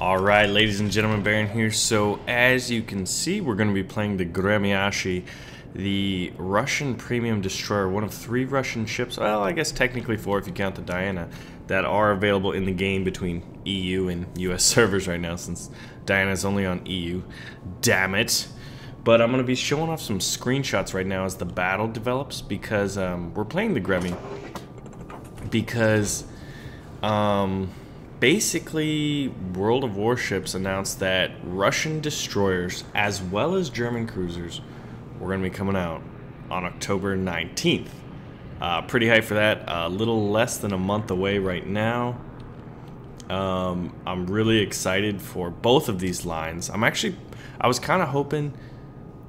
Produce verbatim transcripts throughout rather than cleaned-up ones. Alright, ladies and gentlemen, Baron here. So, as you can see, we're going to be playing the Gremyashchy, the Russian premium destroyer, one of three Russian ships, well, I guess technically four if you count the Diana, that are available in the game between E U and U S servers right now, since Diana's only on E U. Damn it. But I'm going to be showing off some screenshots right now as the battle develops, because um, we're playing the Gremmy. Because, um... basically, World of Warships announced that Russian destroyers, as well as German cruisers, were going to be coming out on October nineteenth. Uh, pretty hyped for that. A little less than a month away right now. Um, I'm really excited for both of these lines. I'm actually, I was kind of hoping,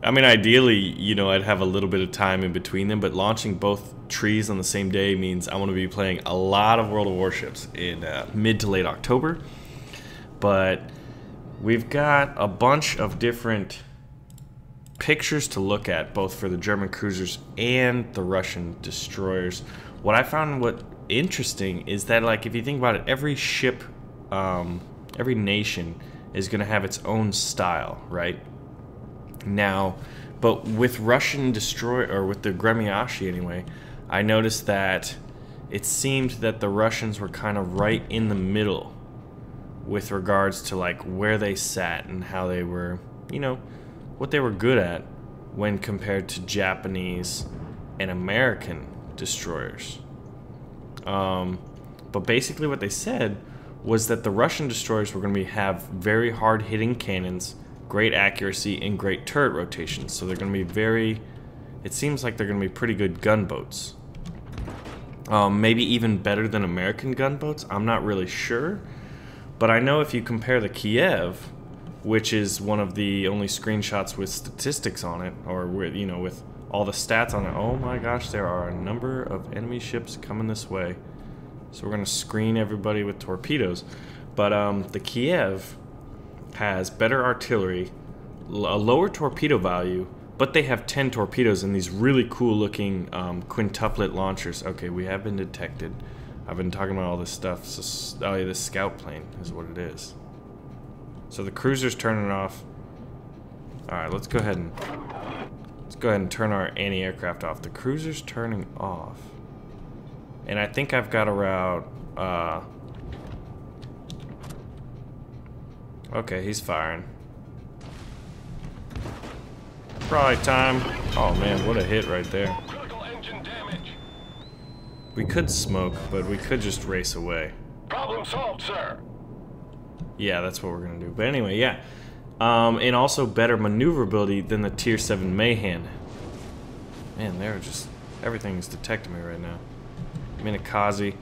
I mean, ideally, you know, I'd have a little bit of time in between them, but launching both trees on the same day means I'm going to be playing a lot of World of Warships in uh, mid to late October. But we've got a bunch of different pictures to look at, both for the German cruisers and the Russian destroyers. What I found what interesting is that, like, if you think about it, every ship, um, every nation is going to have its own style, right? Now, but with Russian destroyer, or with the Gremyashchy anyway, I noticed that it seemed that the Russians were kind of right in the middle with regards to like where they sat and how they were, you know, what they were good at when compared to Japanese and American destroyers. Um, but basically what they said was that the Russian destroyers were going to be, have very hard-hitting cannons, great accuracy, and great turret rotations. So they're going to be very, it seems like they're going to be pretty good gunboats. Um, maybe even better than American gunboats. I'm not really sure. But I know if you compare the Kiev, which is one of the only screenshots with statistics on it, or with, you know, with all the stats on it. Oh my gosh, there are a number of enemy ships coming this way. So we're going to screen everybody with torpedoes. But um, the Kiev has better artillery, a lower torpedo value, but they have ten torpedoes and these really cool looking um, quintuplet launchers. Okay, we have been detected. I've been talking about all this stuff. So, oh yeah, this scout plane is what it is. So the cruiser's turning off. Alright, let's go ahead and let's go ahead and turn our anti-aircraft off. The cruiser's turning off. And I think I've got a route, uh, okay, he's firing. Probably time. Oh man, what a hit right there. We could smoke, but we could just race away. Problem solved, sir. Yeah, that's what we're gonna do. But anyway, yeah. Um, and also better maneuverability than the tier seven Mahan. Man, they're just, everything's detecting me right now. Minikaze.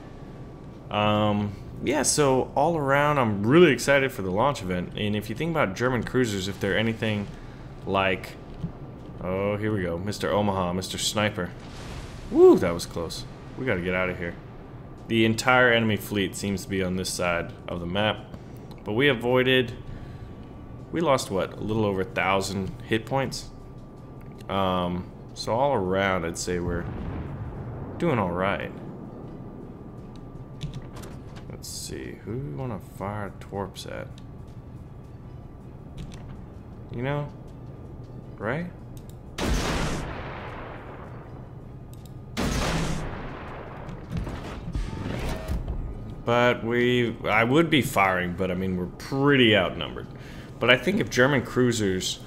Um... Yeah, so all around, I'm really excited for the launch event. And if you think about German cruisers, if they're anything like, oh, here we go, Mister Omaha, Mister Sniper. Woo, that was close. We gotta get out of here. The entire enemy fleet seems to be on this side of the map, but we avoided. We lost what, a little over a thousand hit points. Um, so all around, I'd say we're doing all right. Let's see, who do we want to fire torps at? You know, right? But we, I would be firing, but I mean, we're pretty outnumbered. But I think if German cruisers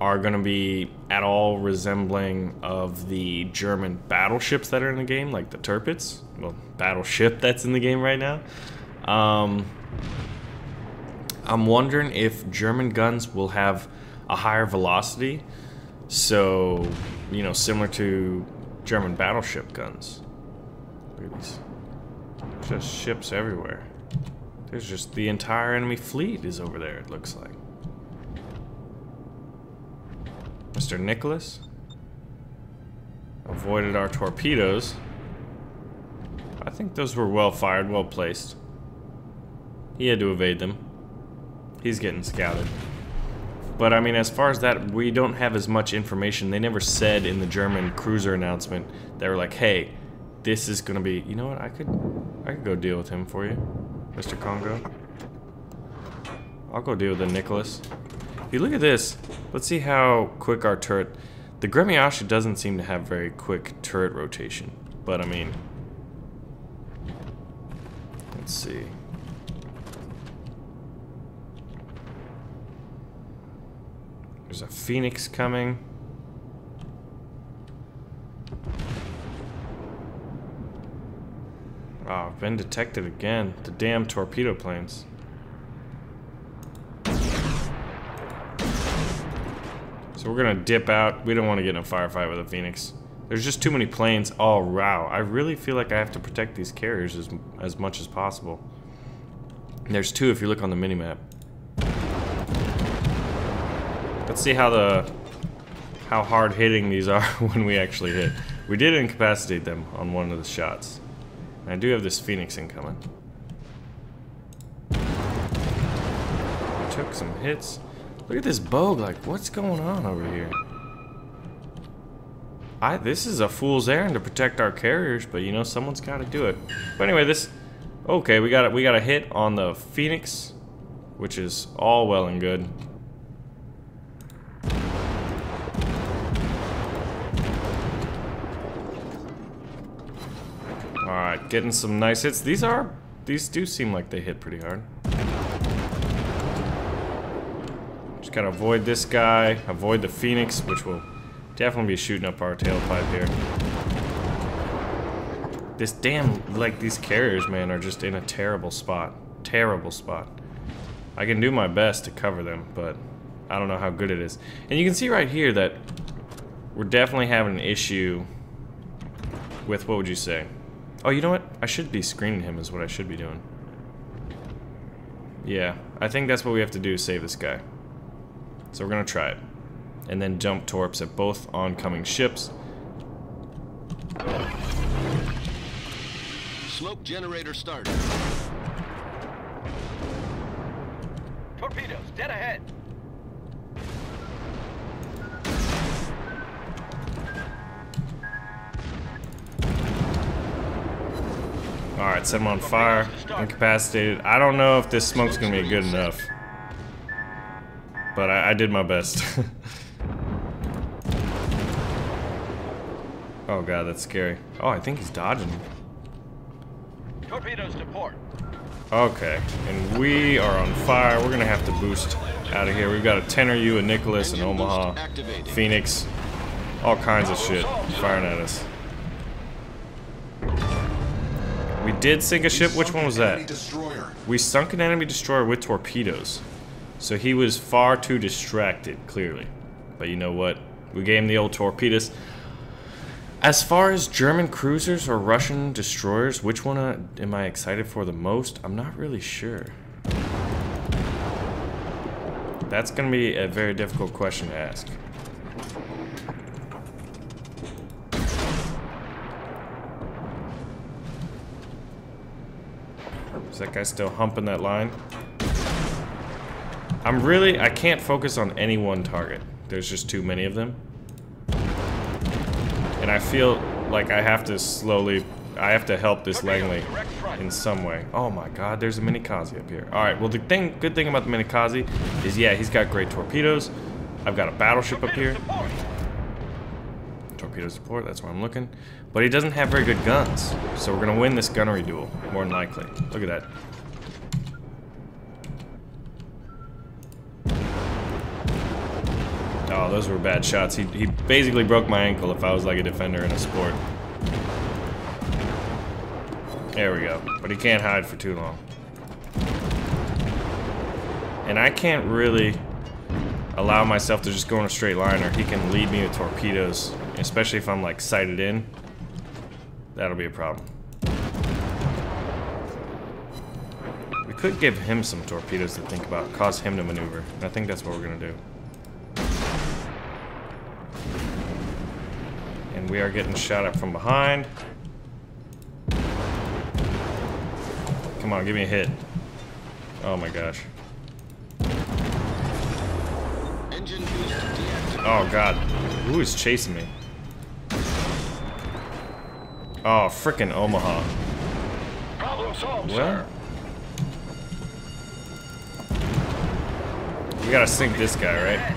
are going to be at all resembling of the German battleships that are in the game, like the Tirpitz, well, battleship that's in the game right now. Um, I'm wondering if German guns will have a higher velocity, so, you know, similar to German battleship guns. Look at these, just ships everywhere. There's just the entire enemy fleet is over there, it looks like. Mister Nicholas avoided our torpedoes. I think those were well fired, well placed. He had to evade them. He's getting scouted. But I mean, as far as that, we don't have as much information. They never said in the German cruiser announcement, they were like, hey, this is gonna be, you know what, I could I could go deal with him for you, Mister Kongo. I'll go deal with the Nicholas. If you look at this, let's see how quick our turret... The Gremyashchy doesn't seem to have very quick turret rotation, but I mean... Let's see. There's a Phoenix coming. Oh, I've been detected again. The damn torpedo planes. So we're gonna dip out. We don't want to get in a firefight with a Phoenix. There's just too many planes. Oh, wow. I really feel like I have to protect these carriers as, as much as possible. There's two if you look on the minimap. Let's see how the how hard hitting these are when we actually hit. We did incapacitate them on one of the shots. And I do have this Phoenix incoming. We took some hits. Look at this Bogue, like what's going on over here? I, this is a fool's errand to protect our carriers, but you know someone's got to do it. But anyway, this okay. We got it. We got a hit on the Phoenix, which is all well and good. All right, getting some nice hits. These are these do seem like they hit pretty hard. Just gotta avoid this guy. Avoid the Phoenix, which will. Definitely be shooting up our tailpipe here. This damn, like, these carriers, man, are just in a terrible spot. Terrible spot. I can do my best to cover them, but I don't know how good it is. And you can see right here that we're definitely having an issue with, what would you say? Oh, you know what? I should be screening him is what I should be doing. Yeah, I think that's what we have to do to save this guy. So we're gonna try it. And then jump torps at both oncoming ships. Smoke generator started. Torpedoes dead ahead. All right, set them on fire. Incapacitated. I don't know if this smoke's gonna be good enough, but I, I did my best. Oh god, that's scary. Oh, I think he's dodging. Torpedoes to port. Okay, and we are on fire. We're gonna have to boost out of here. We've got a Tenor U, a Nicholas, an Omaha, Phoenix, all kinds of shit firing at us. We did sink a ship. Which one was that? We sunk an enemy destroyer with torpedoes. So he was far too distracted, clearly. But you know what? We gave him the old torpedoes. As far as German cruisers or Russian destroyers, which one am I excited for the most? I'm not really sure. That's going to be a very difficult question to ask. Is that guy still humping that line? I'm really, I can't focus on any one target. There's just too many of them. And I feel like I have to slowly, I have to help this Langley in some way. Oh my god, there's a Minikaze up here. Alright, well the thing, good thing about the Minikaze is, yeah, he's got great torpedoes. I've got a battleship up here. Torpedo support, that's where I'm looking. But he doesn't have very good guns. So we're going to win this gunnery duel, more than likely. Look at that. Oh, those were bad shots. He, he basically broke my ankle if I was like a defender in a sport. There we go. But he can't hide for too long. And I can't really allow myself to just go in a straight line, or he can lead me with torpedoes, especially if I'm like sighted in. That'll be a problem. We could give him some torpedoes to think about, cause him to maneuver. And I think that's what we're going to do. We are getting shot at from behind. Come on, give me a hit. Oh my gosh. Oh god. Who is chasing me? Oh, frickin' Omaha. Problem solved, sir. We gotta sink this guy, right?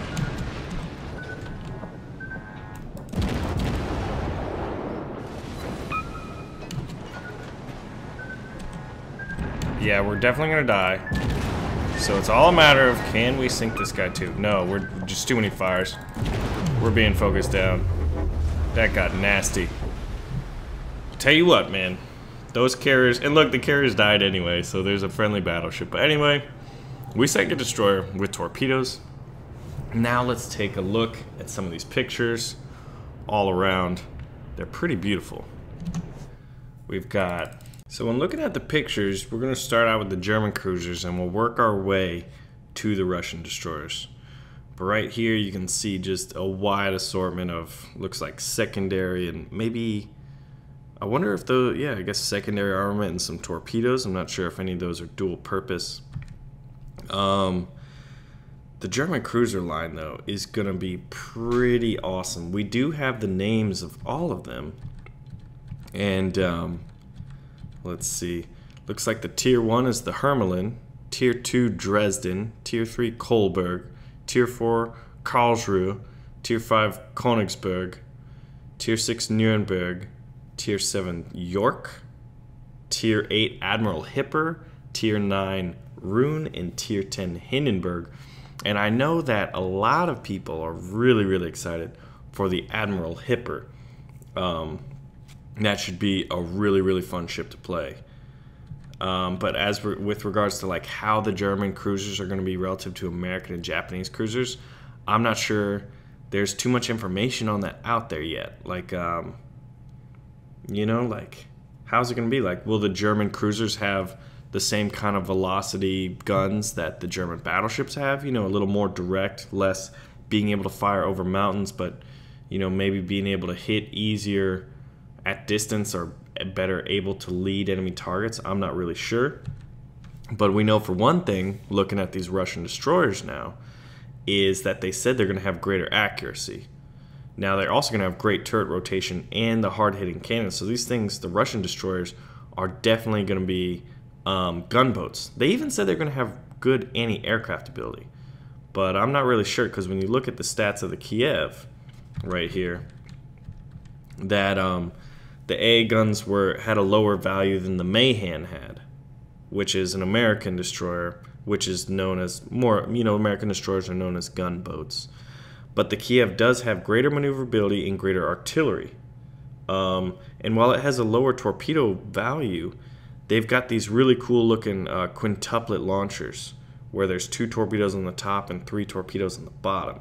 Yeah, we're definitely gonna die. So it's all a matter of, can we sink this guy too? No, we're just too many fires. We're being focused down. That got nasty. Tell you what, man. Those carriers, and look, the carriers died anyway, so there's a friendly battleship. But anyway, we sank a destroyer with torpedoes. Now let's take a look at some of these pictures all around. They're pretty beautiful. We've got, so when looking at the pictures, we're gonna start out with the German cruisers and we'll work our way to the Russian destroyers. But right here you can see just a wide assortment of, looks like secondary and maybe, I wonder if the, yeah, I guess secondary armament and some torpedoes. I'm not sure if any of those are dual purpose. Um, the German cruiser line, though, is going to be pretty awesome. We do have the names of all of them. And um, let's see. Looks like the Tier one is the Hermelin, Tier two Dresden, Tier three Kolberg, Tier four Karlsruhe, Tier five Konigsberg, Tier six Nuremberg, Tier seven York, Tier eight Admiral Hipper, Tier nine Roon, and Tier ten Hindenburg. And I know that a lot of people are really, really excited for the Admiral Hipper. Um, that should be a really, really fun ship to play. Um, but as re with regards to like how the German cruisers are going to be relative to American and Japanese cruisers, I'm not sure. There's too much information on that out there yet. Like, um, you know, like, how's it going to be? Like, will the German cruisers have the same kind of velocity guns that the German battleships have? You know, a little more direct, less being able to fire over mountains, but, you know, maybe being able to hit easier at distance or better able to lead enemy targets. I'm not really sure. But we know for one thing, looking at these Russian destroyers now, is that they said they're going to have greater accuracy. Now, they're also going to have great turret rotation and the hard-hitting cannons. So these things, the Russian destroyers, are definitely going to be um, gunboats. They even said they're going to have good anti-aircraft ability. But I'm not really sure, because when you look at the stats of the Kiev right here, that um, the A guns were had a lower value than the Mahan had, which is an American destroyer, which is known as more, you know, American destroyers are known as gunboats. But the Kiev does have greater maneuverability and greater artillery. Um, and while it has a lower torpedo value, they've got these really cool looking uh, quintuplet launchers where there's two torpedoes on the top and three torpedoes on the bottom.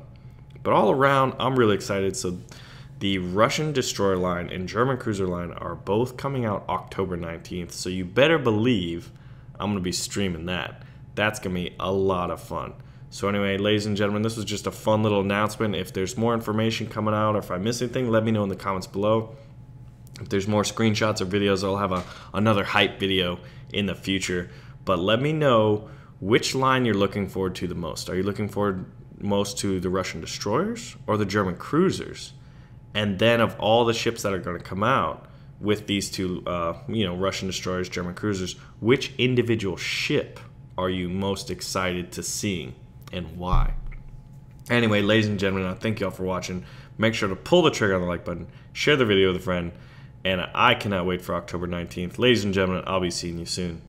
But all around, I'm really excited. So the Russian destroyer line and German cruiser line are both coming out October nineteenth. So you better believe I'm going to be streaming that. That's going to be a lot of fun. So anyway, ladies and gentlemen, this was just a fun little announcement. If there's more information coming out or if I miss anything, let me know in the comments below. If there's more screenshots or videos, I'll have a, another hype video in the future. But let me know which line you're looking forward to the most. Are you looking forward most to the Russian destroyers or the German cruisers? And then of all the ships that are going to come out with these two, uh, you know, Russian destroyers, German cruisers, which individual ship are you most excited to seeing? And why? Anyway, ladies and gentlemen, I thank y'all for watching. Make sure to pull the trigger on the like button, share the video with a friend, and I cannot wait for October nineteenth. Ladies and gentlemen, I'll be seeing you soon.